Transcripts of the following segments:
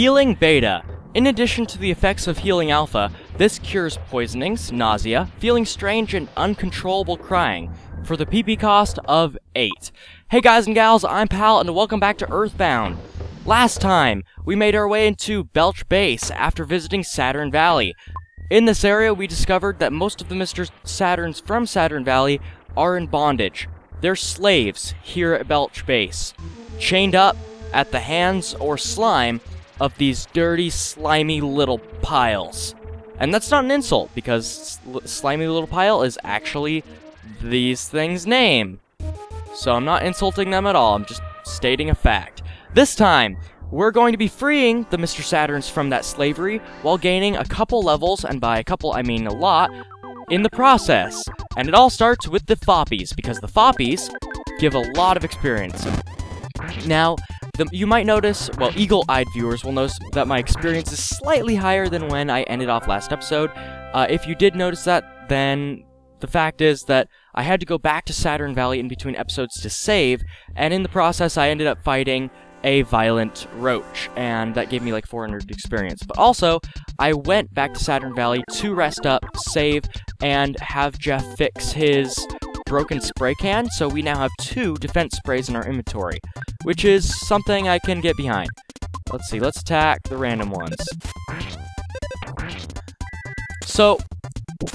Healing Beta. In addition to the effects of Healing Alpha, this cures poisonings, nausea, feeling strange, and uncontrollable crying, for the PP cost of 8. Hey guys and gals, I'm Pal, and welcome back to Earthbound. Last time, we made our way into Belch Base after visiting Saturn Valley. In this area, we discovered that most of the Mr. Saturns from Saturn Valley are in bondage. They're slaves here at Belch Base, chained up at the hands or slime of these dirty, slimy little piles. And that's not an insult, because slimy little pile is actually these things' name. So I'm not insulting them at all, I'm just stating a fact. This time, we're going to be freeing the Mr. Saturns from that slavery while gaining a couple levels, and by a couple I mean a lot, in the process. And it all starts with the Foppies, because the Foppies give a lot of experience. Now, you might notice, well, eagle-eyed viewers will notice that my experience is slightly higher than when I ended off last episode. If you did notice that, then the fact is that I had to go back to Saturn Valley in between episodes to save, and in the process I ended up fighting a violent roach, and that gave me like 400 experience. But also, I went back to Saturn Valley to rest up, save, and have Jeff fix his broken spray can, so we now have 2 defense sprays in our inventory, which is something I can get behind. Let's see, let's attack the random ones. So,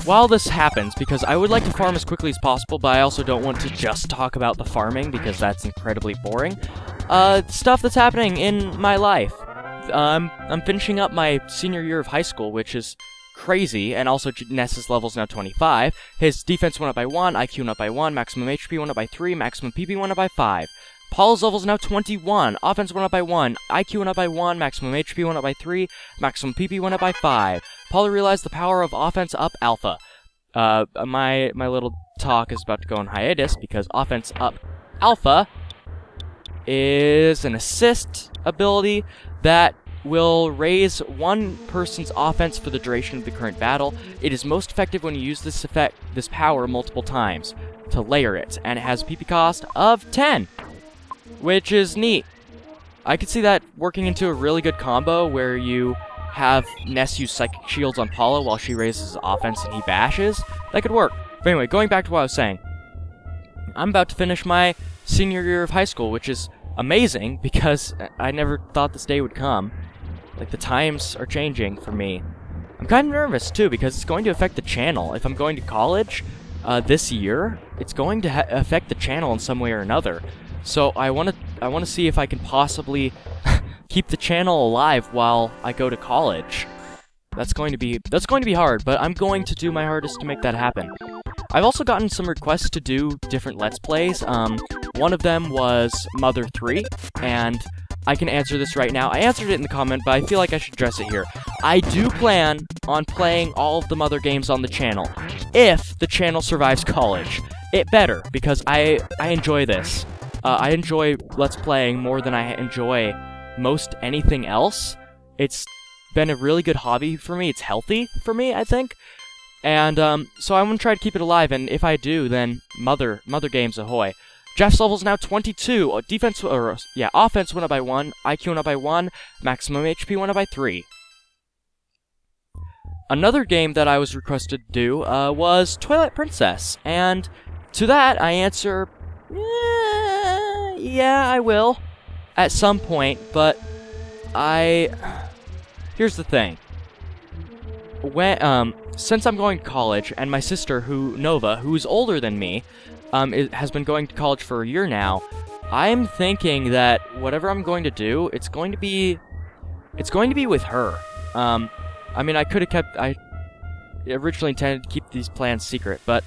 while this happens, because I would like to farm as quickly as possible, but I also don't want to just talk about the farming, because that's incredibly boring, stuff that's happening in my life. I'm finishing up my senior year of high school, which is crazy, and also Ness's level's now 25. His defense went up by 1, IQ went up by 1, maximum HP went up by 3, maximum PP went up by 5. Paula's level's now 21, offense went up by 1, IQ went up by 1, maximum HP went up by 3, maximum PP went up by 5. Paula realized the power of Offense Up Alpha. My little talk is about to go on hiatus because Offense Up Alpha is an assist ability that will raise one person's offense for the duration of the current battle. It is most effective when you use this power multiple times to layer it, and it has a PP cost of 10, which is neat. I could see that working into a really good combo where you have Ness use Psychic Shields on Paula while she raises offense and he bashes. That could work. But anyway, going back to what I was saying, I'm about to finish my senior year of high school, which is amazing because I never thought this day would come. Like, the times are changing for me. I'm kind of nervous, too, because it's going to affect the channel. If I'm going to college this year, it's going to affect the channel in some way or another. So I want to see if I can possibly keep the channel alive while I go to college. That's going to be hard, but I'm going to do my hardest to make that happen. I've also gotten some requests to do different Let's Plays. One of them was Mother 3, and I can answer this right now. I answered it in the comment, but I feel like I should address it here. I do plan on playing all of the Mother games on the channel, if the channel survives college. It better, because I enjoy this. I enjoy Let's Playing more than I enjoy most anything else. It's been a really good hobby for me. It's healthy for me, I think. And so I'm going to try to keep it alive, and if I do, then mother games ahoy. Jeff's level's now 22. Offense went up by 1, IQ went up by 1, maximum HP went up by 3. Another game that I was requested to do was Toilet Princess, and to that I answer, yeah, I will, at some point, but here's the thing. When, since I'm going to college, and my sister, Nova, who's older than me, has been going to college for a year now, I'm thinking that whatever I'm going to do, it's going to be with her. I mean, I originally intended to keep these plans secret, but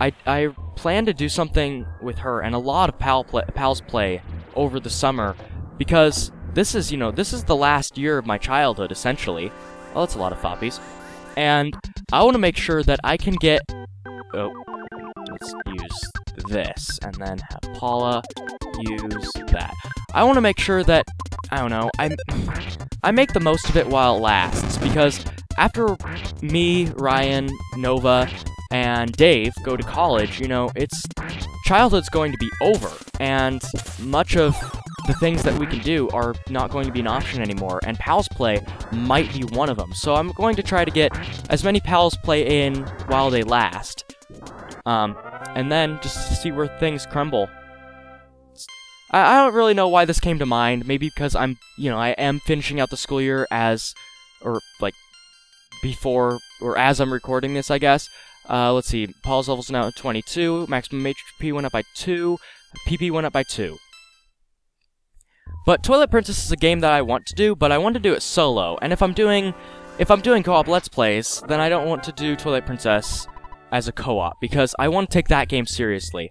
I plan to do something with her and a lot of Pals Play over the summer, because this is the last year of my childhood, essentially. Well, that's a lot of foppies. And I want to make sure that I can get... Oh, let's use this, and then have Paula use that. I want to make sure that, I don't know, I make the most of it while it lasts, because after me, Ryan, Nova, and Dave go to college, childhood's going to be over, and much of the things that we can do are not going to be an option anymore, and Pals Play might be one of them. So I'm going to try to get as many Pals Play in while they last, and then just see where things crumble. I don't really know why this came to mind. Maybe because I'm, you know, I am finishing out the school year as, or like, before, or as I'm recording this, I guess. Let's see, Paul's level's now at 22, maximum HP went up by 2, PP went up by 2. But Toilet Princess is a game that I want to do, but I want to do it solo. And if I'm doing co-op Let's Plays, then I don't want to do Toilet Princess as a co-op, because I want to take that game seriously.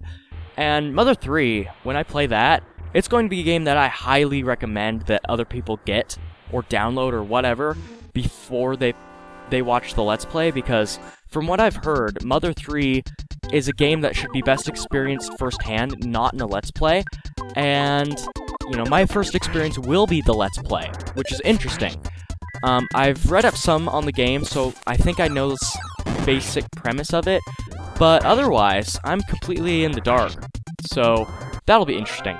And Mother 3, when I play that, it's going to be a game that I highly recommend that other people get, or download, or whatever, before they watch the Let's Play, because from what I've heard, Mother 3 is a game that should be best experienced firsthand, not in a Let's Play, and, you know, my first experience will be the Let's Play, which is interesting. I've read up some on the game, so I think I know this basic premise of it, but otherwise, I'm completely in the dark, so that'll be interesting.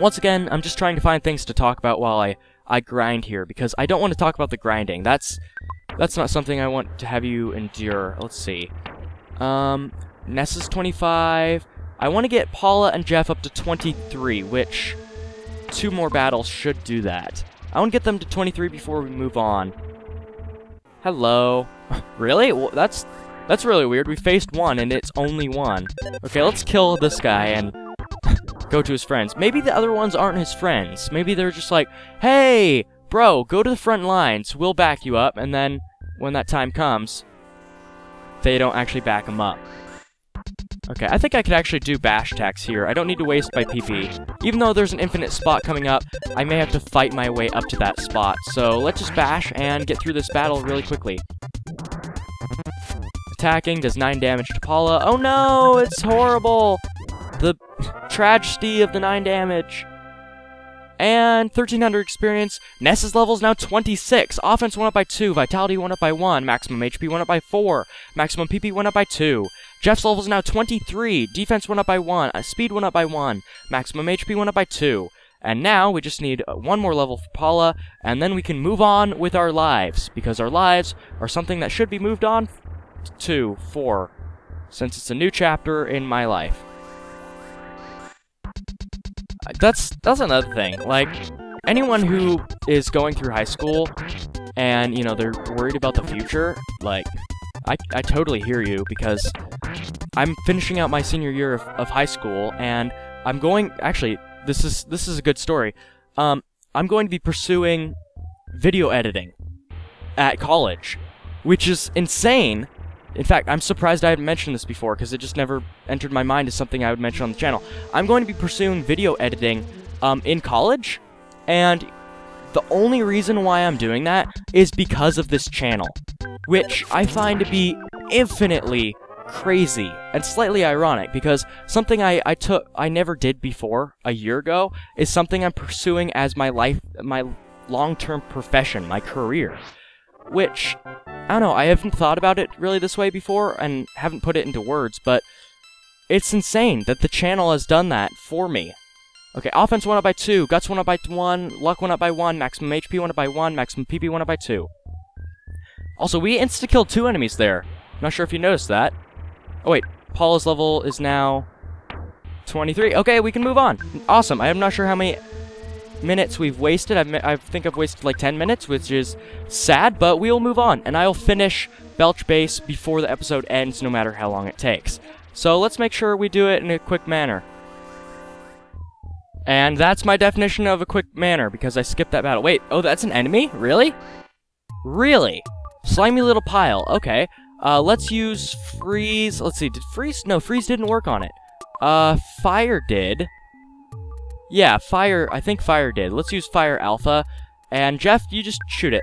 Once again, I'm just trying to find things to talk about while I grind here, because I don't want to talk about the grinding. That's not something I want to have you endure. Let's see. Ness is 25. I want to get Paula and Jeff up to 23, which 2 more battles should do that. I want to get them to 23 before we move on. Hello. Really? Well, that's really weird. We faced one, and it's only one. Okay, let's kill this guy and go to his friends. Maybe the other ones aren't his friends. Maybe they're just like, hey, bro, go to the front lines. We'll back you up. And then when that time comes, they don't actually back him up. Okay, I think I could actually do bash attacks here. I don't need to waste my PP. Even though there's an infinite spot coming up, I may have to fight my way up to that spot. So let's just bash and get through this battle really quickly. Attacking does 9 damage to Paula. Oh no, it's horrible! The tragedy of the 9 damage. And 1300 experience. Ness's level is now 26. Offense went up by 2. Vitality went up by 1. Maximum HP went up by 4. Maximum PP went up by 2. Jeff's level is now 23. Defense went up by 1. Speed went up by 1. Maximum HP went up by 2. And now we just need 1 more level for Paula, and then we can move on with our lives, because our lives are something that should be moved on to 4, since it's a new chapter in my life. That's another thing. Like, anyone who is going through high school and, you know, they're worried about the future, like, I totally hear you, because I'm finishing out my senior year of high school, and I'm going, actually, this is a good story. I'm going to be pursuing video editing at college, which is insane. In fact, I'm surprised I haven't mentioned this before, because it just never entered my mind as something I would mention on the channel. I'm going to be pursuing video editing in college, and the only reason why I'm doing that is because of this channel, which I find to be infinitely crazy and slightly ironic, because something I never did before a year ago is something I'm pursuing as my long-term profession, my career, which, I don't know, I haven't thought about it really this way before and haven't put it into words, but it's insane that the channel has done that for me. Okay, offense went up by 2, guts went up by 1, luck went up by 1, maximum HP went up by 1, maximum PP went up by 2. Also, we insta-killed 2 enemies there. Not sure if you noticed that. Oh wait, Paula's level is now 23. Okay, we can move on. Awesome, I'm not sure how many minutes we've wasted. I think I've wasted like 10 minutes, which is sad, but we'll move on, and I'll finish Belch Base before the episode ends, no matter how long it takes. So let's make sure we do it in a quick manner. And that's my definition of a quick manner, because I skipped that battle. Wait, oh, that's an enemy? Really? Really? Slimy little pile. Okay. Let's use Freeze. Let's see, did Freeze? No, Freeze didn't work on it. Fire did. Yeah, Fire, I think Fire did. Let's use Fire Alpha. And Jeff, you just shoot it.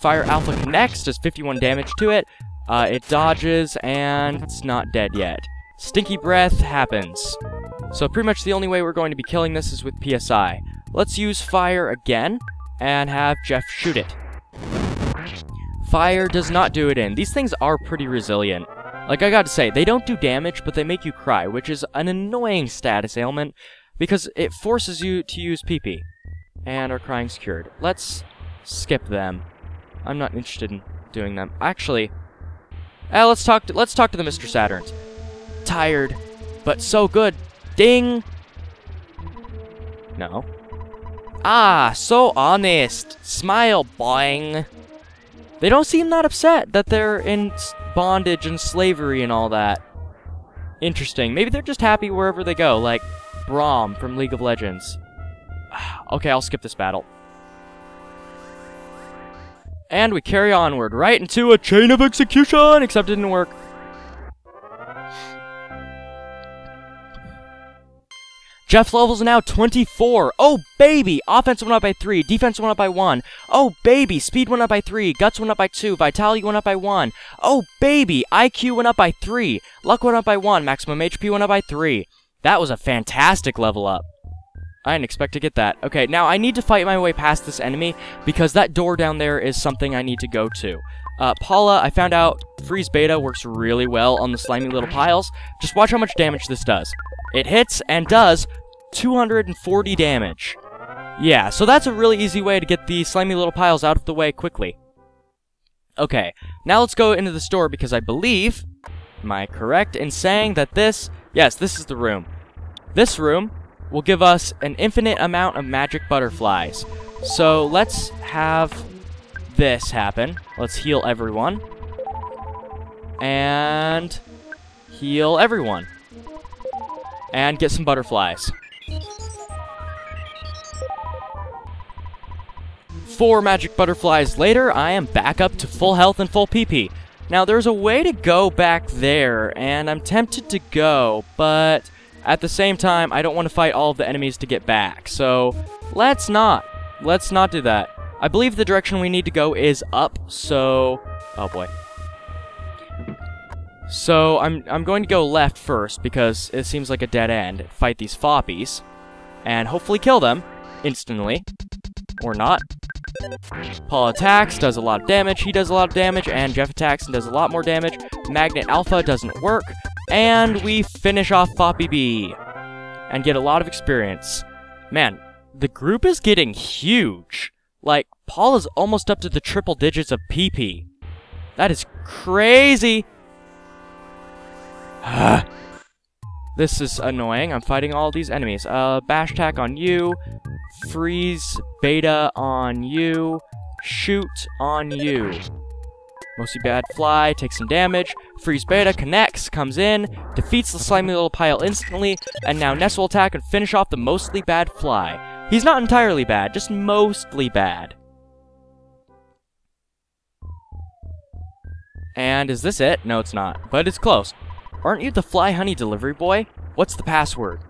Fire Alpha connects, does 51 damage to it. It dodges, and it's not dead yet. Stinky Breath happens. So pretty much the only way we're going to be killing this is with PSI. Let's use Fire again, and have Jeff shoot it. Fire does not do it in. These things are pretty resilient. Like, I gotta say, they don't do damage, but they make you cry, which is an annoying status ailment. because it forces you to use PP. And our crying's cured. Let's skip them. I'm not interested in doing them. Actually, let's talk to the Mr. Saturns. Tired, but so good. Ding. No. Ah, so honest. Smile, boing. They don't seem that upset that they're in bondage and slavery and all that. Interesting. Maybe they're just happy wherever they go, like Braum from League of Legends. Okay, I'll skip this battle. And we carry onward, right into a chain of execution, except it didn't work. Jeff's level's now 24. Oh, baby! Offense went up by 3. Defense went up by 1. Oh, baby! Speed went up by 3. Guts went up by 2. Vitality went up by 1. Oh, baby! IQ went up by 3. Luck went up by 1. Maximum HP went up by 3. That was a fantastic level up. I didn't expect to get that. Okay, now I need to fight my way past this enemy because that door down there is something I need to go to. Paula, I found out Freeze Beta works really well on the slimy little piles. Just watch how much damage this does. It hits and does 240 damage. Yeah, so that's a really easy way to get the slimy little piles out of the way quickly. Okay, now let's go into the store because I believe... Am I correct in saying that this... Yes, this is the room. This room will give us an infinite amount of magic butterflies. So let's have this happen. Let's heal everyone. And heal everyone. And get some butterflies. 4 magic butterflies later, I am back up to full health and full PP. Now there's a way to go back there, and I'm tempted to go, but at the same time, I don't want to fight all of the enemies to get back, so let's not. Let's not do that. I believe the direction we need to go is up, so... Oh boy. So I'm going to go left first because it seems like a dead end. Fight these foppies and hopefully kill them instantly. Or not. Paul attacks, does a lot of damage, he does a lot of damage, and Jeff attacks and does a lot more damage. Magnet Alpha doesn't work. And we finish off Foppy B. And get a lot of experience. Man, the group is getting huge. Like, Paul is almost up to the triple digits of PP. That is crazy. This is annoying. I'm fighting all these enemies. Bash attack on you. Freeze Beta on you. Shoot on you. Mostly bad fly, takes some damage. Freeze Beta connects, comes in, defeats the slimy little pile instantly, and now Ness will attack and finish off the mostly bad fly. He's not entirely bad, just mostly bad. And is this it? No, it's not, but it's close. Aren't you the fly honey delivery boy? What's the password?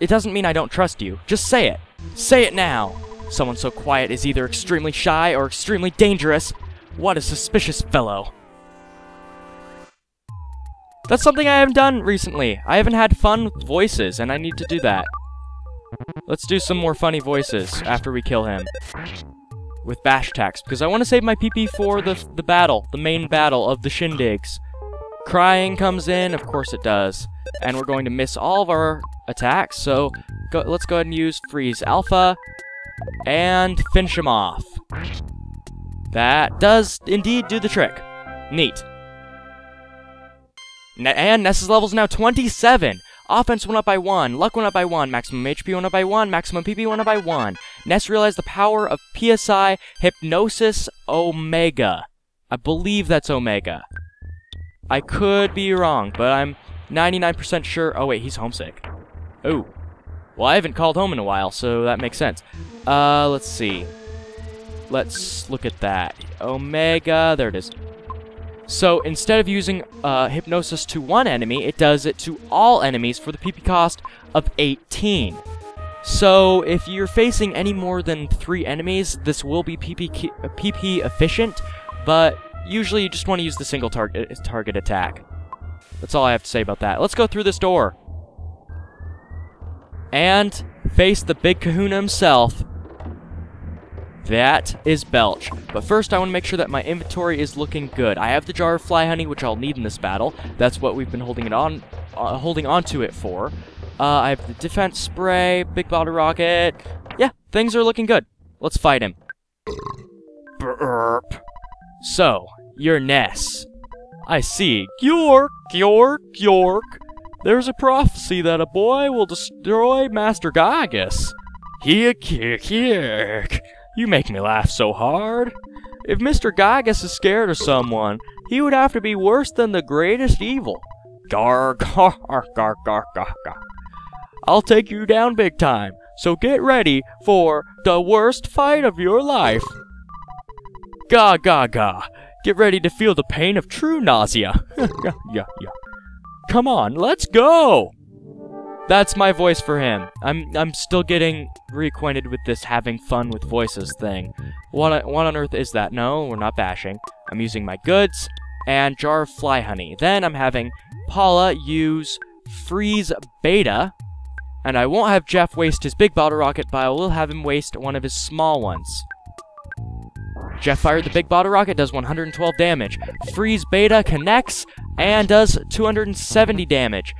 It doesn't mean I don't trust you, just say it. Say it now. Someone so quiet is either extremely shy or extremely dangerous. What a suspicious fellow. That's something I haven't done recently. I haven't had fun with voices, and I need to do that. Let's do some more funny voices after we kill him. With bash attacks, because I want to save my PP for the battle, the main battle of the shindigs. Crying comes in, of course it does. And we're going to miss all of our attacks, so let's go ahead and use Freeze Alpha. And finish him off. That does indeed do the trick. Neat. And Ness's level's now 27. Offense went up by 1. Luck went up by 1. Maximum HP went up by 1. Maximum PP went up by 1. Ness realized the power of PSI Hypnosis Omega. I believe that's Omega. I could be wrong, but I'm 99% sure. Oh, wait, he's homesick. Oh. Well, I haven't called home in a while, so that makes sense. Let's see. Let's look at that. Omega, there it is. So instead of using hypnosis to one enemy, it does it to all enemies for the PP cost of 18. So if you're facing any more than 3 enemies, this will be PP efficient, but usually you just want to use the single target attack. That's all I have to say about that. Let's go through this door. And face the big kahuna himself. That is Belch. But first I want to make sure that my inventory is looking good. I have the jar of fly honey, which I'll need in this battle. That's what we've been holding on to it for. I have the defense spray, big bottle rocket. Yeah, things are looking good. Let's fight him. Burp. So, you're Ness. I see. York, York, York. There's a prophecy that a boy will destroy Master Giygas. Here. You make me laugh so hard. If Mr. Giygas is scared of someone, he would have to be worse than the greatest evil. Garg, garg, garg, garg, garg. I'll take you down big time, so get ready for the worst fight of your life. Ga, ga, ga. Get ready to feel the pain of true nausea. Yeah. Come on, let's go! That's my voice for him. I'm still getting reacquainted with this having fun with voices thing. What on earth is that? No, we're not bashing. I'm using my goods and jar of fly honey. Then I'm having Paula use Freeze Beta. And I won't have Jeff waste his big bottle rocket, but I will have him waste one of his small ones. Jeff fired the big bottle rocket, does 112 damage. Freeze Beta connects and does 270 damage.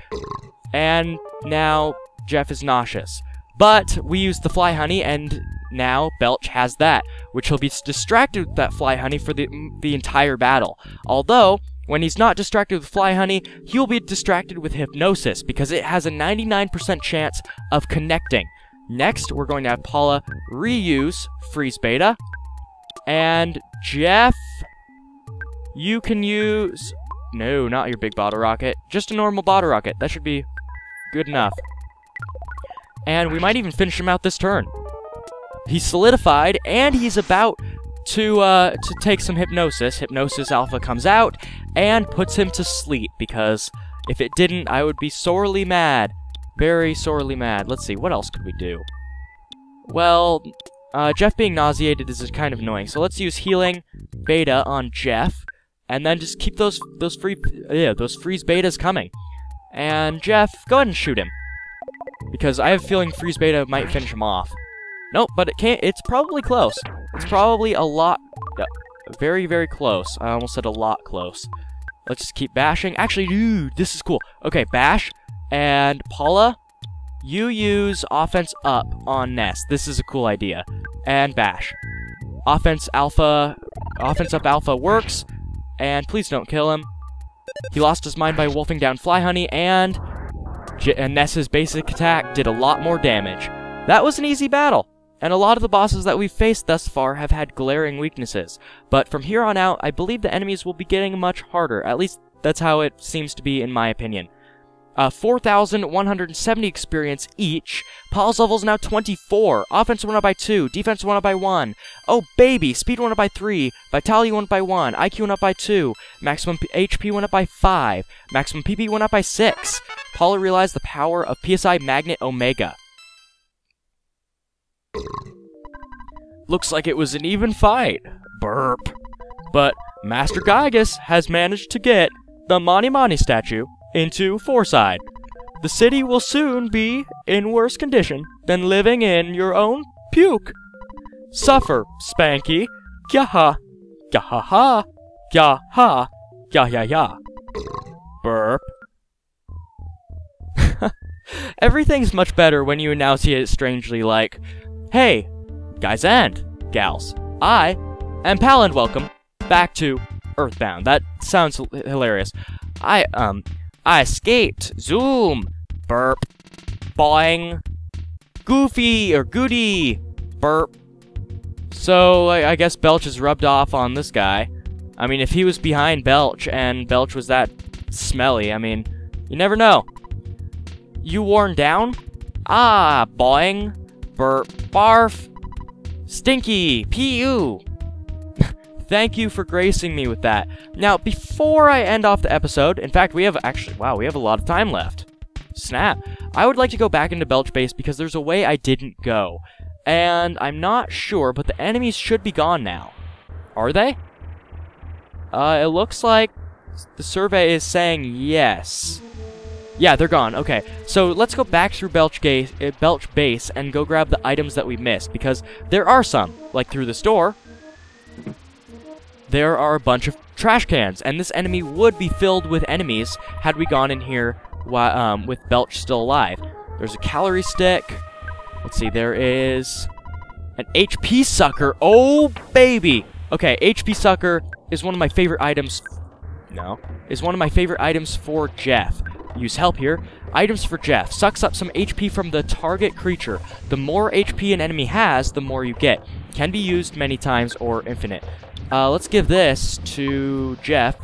And now Jeff is nauseous. But we used the fly honey, and now Belch has that, which he'll be distracted with that fly honey for the entire battle. Although, when he's not distracted with fly honey, he'll be distracted with hypnosis, because it has a 99% chance of connecting. Next, we're going to have Paula reuse Freeze Beta. And Jeff, you can use... No, not your big bottle rocket. Just a normal bottle rocket. That should be good enough. And we might even finish him out this turn. He's solidified, and he's about to take some hypnosis. Hypnosis Alpha comes out and puts him to sleep, because if it didn't, I would be sorely mad. Very sorely mad. Let's see, what else could we do? Well, Jeff being nauseated is kind of annoying, so let's use Healing Beta on Jeff, and then just keep those Freeze Betas coming. And Jeff, go ahead and shoot him, because I have a feeling Freeze Beta might finish him off. Nope, but it can't. It's probably close. It's probably a lot, very, very close. I almost said a lot close. Let's just keep bashing. Actually, dude, this is cool. Okay, bash, and Paula, you use Offense Up on Ness. This is a cool idea. And bash. Offense Up Alpha works, and please don't kill him. He lost his mind by wolfing down fly honey, and Ness's basic attack did a lot more damage. That was an easy battle, and a lot of the bosses that we've faced thus far have had glaring weaknesses. But from here on out, I believe the enemies will be getting much harder. At least that's how it seems to be in my opinion. 4,170 experience each. Paul's level is now 24. Offense went up by 2. Defense went up by 1. Oh, baby. Speed went up by 3. Vitality went up by 1. IQ went up by 2. Maximum HP went up by 5. Maximum PP went up by 6. Paula realized the power of PSI Magnet Omega. Looks like it was an even fight. Burp. But Master Giygas has managed to get the Mani Mani statue into Fourside. The city will soon be in worse condition than living in your own puke. Suffer, Spanky. Yaha. Yaha. Yaha. Yah. Burp. Everything's much better when you enunciate it strangely, like, hey, guys and gals, I am Pal and welcome back to Earthbound. That sounds hilarious. I escaped. Zoom. Burp. Boing. Goofy or Goody. Burp. So, I guess Belch is rubbed off on this guy. I mean, if he was behind Belch and Belch was that smelly, I mean, you never know. You worn down? Ah, boing. Burp. Barf. Stinky. P.U. Thank you for gracing me with that. Now, before I end off the episode, in fact, we have actually, wow, we have a lot of time left. Snap. I would like to go back into Belch Base because there's a way I didn't go. And I'm not sure, but the enemies should be gone now. Are they? It looks like the survey is saying yes. Yeah, they're gone. Okay, so let's go back through Belch Base and go grab the items that we missed, because there are some, like through this door. There are a bunch of trash cans, and this enemy would be filled with enemies had we gone in here with Belch still alive. There's a calorie stick. Let's see, there is an HP sucker. Oh, baby! Okay, HP sucker is one of my favorite items. No. Is one of my favorite items for Jeff. Use help here. Items for Jeff. Sucks up some HP from the target creature. The more HP an enemy has, the more you get. Can be used many times or infinite. Let's give this to Jeff.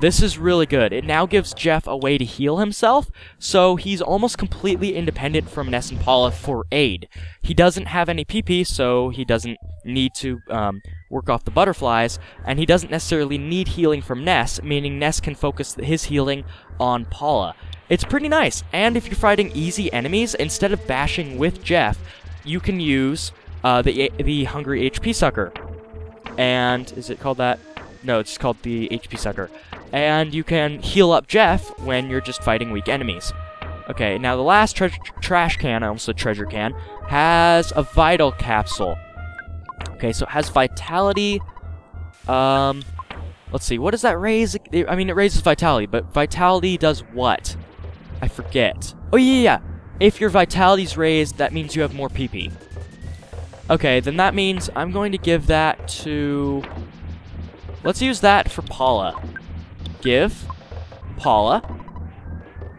This is really good. It now gives Jeff a way to heal himself, so he's almost completely independent from Ness and Paula for aid. He doesn't have any PP, so he doesn't need to work off the butterflies, and he doesn't necessarily need healing from Ness, meaning Ness can focus his healing on Paula. It's pretty nice, and if you're fighting easy enemies, instead of bashing with Jeff, you can use the Hungry HP Sucker. And, is it called that? No, it's called the HP Sucker. And you can heal up Jeff when you're just fighting weak enemies. Okay, now the last trash can, I almost said treasure can, has a Vital Capsule. Okay, so it has Vitality. Let's see, what does that raise? I mean, it raises Vitality, but Vitality does what? I forget. Oh, yeah. If your Vitality's raised, that means you have more PP. Okay, then that means I'm going to give that to... Let's use that for Paula. Give Paula.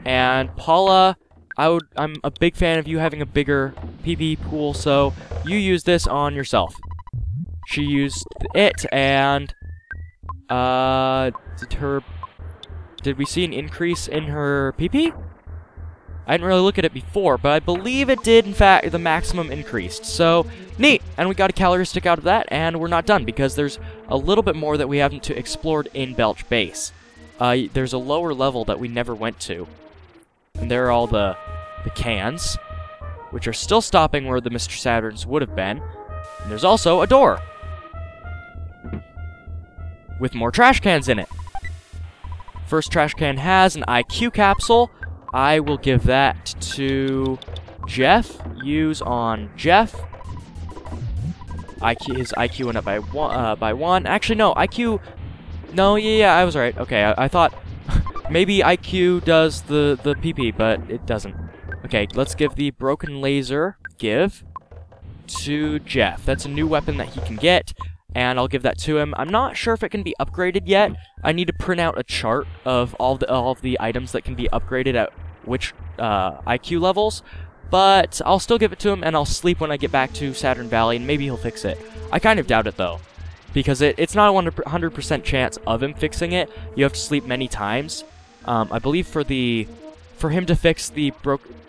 And Paula, I'm a big fan of you having a bigger PP pool, so you use this on yourself. She used it, and did we see an increase in her PP? I didn't really look at it before, but I believe it did, in fact, the maximum increased. So, neat! And we got a calorie stick out of that, and we're not done, because there's a little bit more that we haven't explored in Belch Base. There's a lower level that we never went to. And there are all the cans, which are still stopping where the Mr. Saturns would have been. And there's also a door. With more trash cans in it. First trash can has an IQ capsule. I will give that to Jeff. Use on Jeff. His IQ went up by one. Actually, no, IQ... No, yeah, I was right. Okay, I thought maybe IQ does the PP, but it doesn't. Okay, let's give the broken laser to Jeff. That's a new weapon that he can get, and I'll give that to him. I'm not sure if it can be upgraded yet. I need to print out a chart of all of the items that can be upgraded at which IQ levels, but I'll still give it to him, and I'll sleep when I get back to Saturn Valley, and maybe he'll fix it. I kind of doubt it, though, because it's not a 100% chance of him fixing it. You have to sleep many times. I believe for him to fix the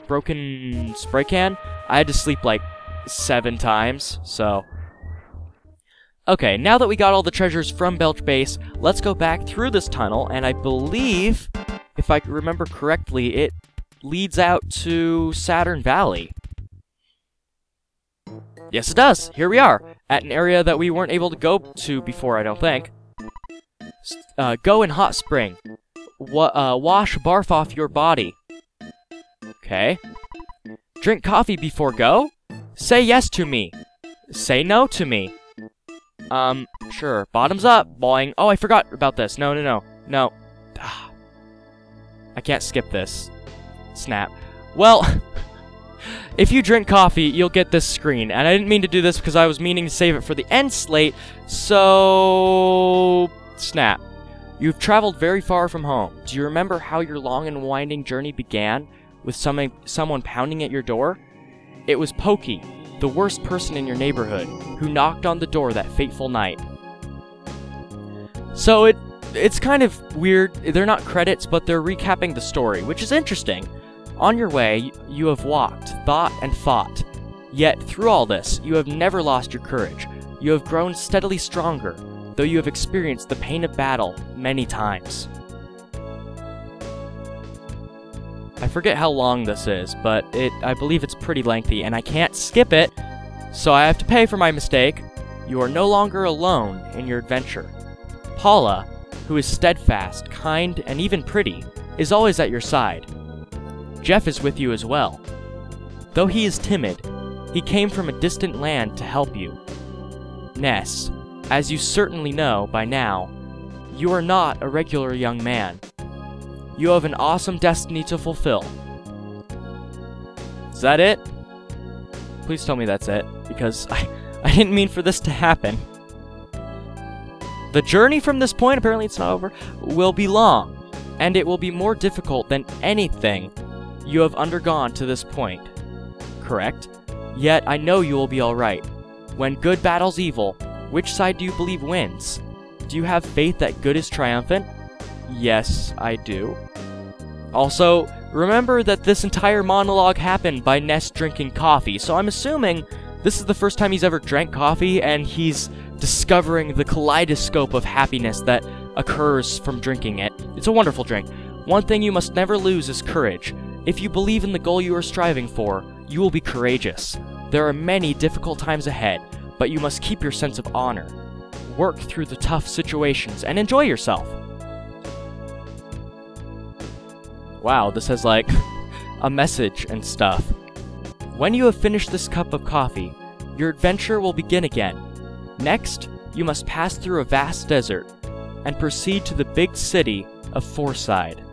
broken spray can, I had to sleep like 7 times, so... Okay, now that we got all the treasures from Belch Base, let's go back through this tunnel, and I believe, if I remember correctly, it leads out to Saturn Valley. Yes, it does! Here we are, at an area that we weren't able to go to before, I don't think. Go in hot spring. Wash barf off your body. Okay. Drink coffee before go? Say yes to me. Say no to me. Sure. Bottoms up, boing. Oh, I forgot about this. No. I can't skip this. Snap. Well, if you drink coffee, you'll get this screen. And I didn't mean to do this because I was meaning to save it for the end slate, so... Snap. You've traveled very far from home. Do you remember how your long and winding journey began with someone pounding at your door? It was Pokey, the worst person in your neighborhood, who knocked on the door that fateful night. So it's kind of weird. They're not credits, but they're recapping the story, which is interesting. On your way, you have walked, thought, and fought. Yet, through all this, you have never lost your courage. You have grown steadily stronger, though you have experienced the pain of battle many times. I forget how long this is, but I believe it's pretty lengthy, and I can't skip it, so I have to pay for my mistake. You are no longer alone in your adventure. Paula, who is steadfast, kind, and even pretty, is always at your side. Jeff is with you as well. Though he is timid, he came from a distant land to help you. Ness, as you certainly know by now, you are not a regular young man. You have an awesome destiny to fulfill. Is that it? Please tell me that's it, because I didn't mean for this to happen. The journey from this point, apparently it's not over, will be long, and it will be more difficult than anything you have undergone to this point. Correct? Yet I know you will be alright. When good battles evil, which side do you believe wins? Do you have faith that good is triumphant? Yes, I do. Also, remember that this entire monologue happened by Ness drinking coffee, so I'm assuming this is the first time he's ever drank coffee, and he's discovering the kaleidoscope of happiness that occurs from drinking it. It's a wonderful drink. One thing you must never lose is courage. If you believe in the goal you are striving for, you will be courageous. There are many difficult times ahead, but you must keep your sense of honor. Work through the tough situations and enjoy yourself. Wow, this has like a message and stuff. When you have finished this cup of coffee, your adventure will begin again. Next, you must pass through a vast desert and proceed to the big city of Fourside.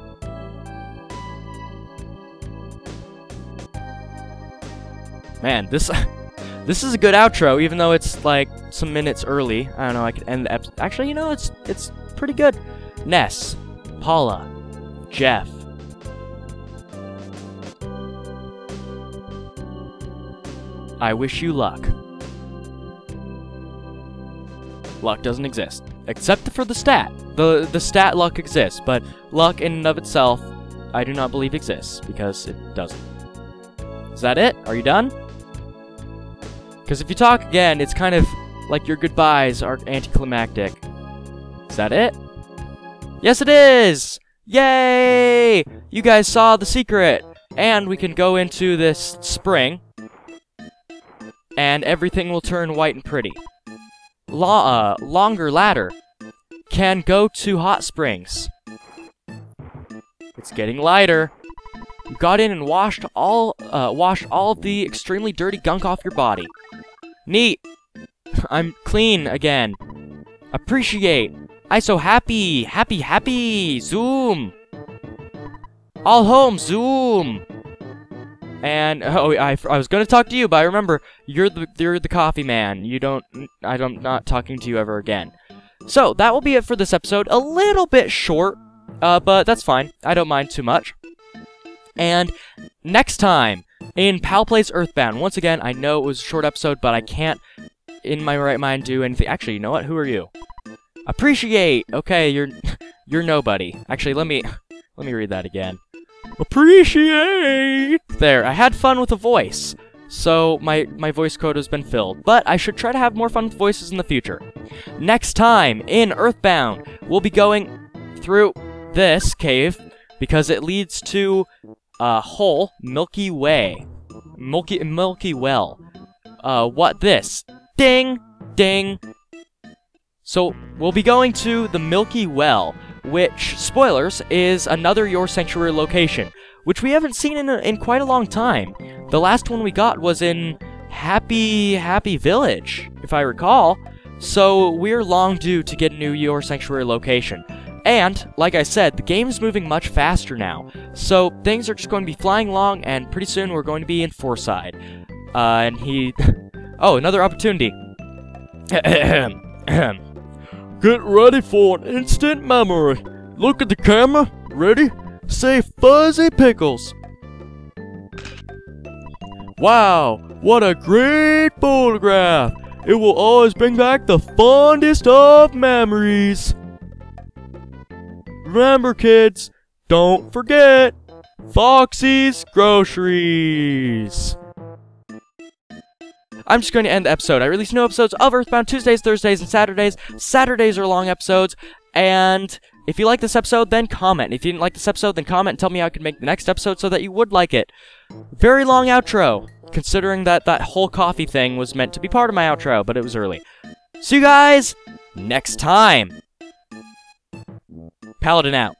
Man, this is a good outro, even though it's like some minutes early. I don't know, I could end the episode. Actually, you know, it's pretty good. Ness, Paula, Jeff. I wish you luck. Luck doesn't exist. Except for the stat. The stat luck exists, but luck in and of itself, I do not believe exists, because it doesn't. Is that it? Are you done? Because if you talk again, it's kind of like your goodbyes are anticlimactic. Is that it? Yes, it is! Yay! You guys saw the secret! And we can go into this spring. And everything will turn white and pretty. Longer ladder can go to hot springs. It's getting lighter. You got in and washed all of the extremely dirty gunk off your body. Neat. I'm clean again. Appreciate. I so happy. Happy happy. Zoom. All home. Zoom. And oh, I was gonna talk to you, but I remember you're the coffee man. You don't. I'm not talking to you ever again. So that will be it for this episode. A little bit short, but that's fine. I don't mind too much. And next time in Pal Plays Earthbound. Once again, I know it was a short episode, but I can't in my right mind do anything. Actually, you know what? Who are you? Appreciate. Okay, you're nobody. Actually, let me read that again. Appreciate! There, I had fun with the voice, so my voice quota has been filled, but I should try to have more fun with voices in the future. Next time, in Earthbound, we'll be going through this cave, because it leads to a whole Milky Way. Milky Well. What this? Ding! Ding! So, we'll be going to the Milky Well, which, spoilers, is another Your Sanctuary location, which we haven't seen in quite a long time. The last one we got was in Happy Happy Village, if I recall, so we're long due to get a new Your Sanctuary location. And, like I said, the game's moving much faster now, so things are just going to be flying along, and pretty soon we're going to be in Fourside. And he... oh, another opportunity. Get ready for an instant memory. Look at the camera. Ready? Say fuzzy pickles. Wow, what a great photograph. It will always bring back the fondest of memories. Remember, kids, don't forget Foxy's Groceries. I'm just going to end the episode. I release new episodes of Earthbound Tuesdays, Thursdays, and Saturdays. Saturdays are long episodes, and if you like this episode, then comment. If you didn't like this episode, then comment and tell me how I can make the next episode so that you would like it. Very long outro, considering that that whole coffee thing was meant to be part of my outro, but it was early. See you guys next time. Paladin out.